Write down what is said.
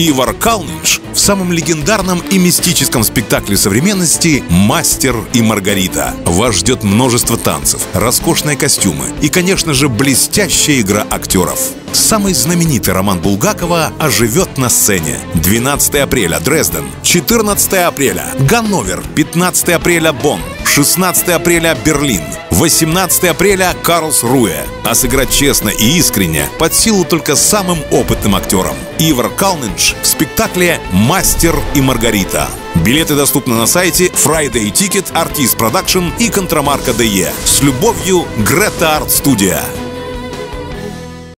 Ивар Калныньш в самом легендарном и мистическом спектакле современности «Мастер и Маргарита». Вас ждет множество танцев, роскошные костюмы и, конечно же, блестящая игра актеров. Самый знаменитый роман Булгакова оживет на сцене. 12 апреля – Дрезден, 14 апреля – Ганновер, 15 апреля – Бонн, 16 апреля – Берлин, 18 апреля – Карлс Руэ. А сыграть честно и искренне под силу только самым опытным актерам. Ивар Калныньш в спектакле «Мастер и Маргарита». Билеты доступны на сайте Friday Ticket, Artist Production и контрамарка DE. С любовью, Greta Art Studio.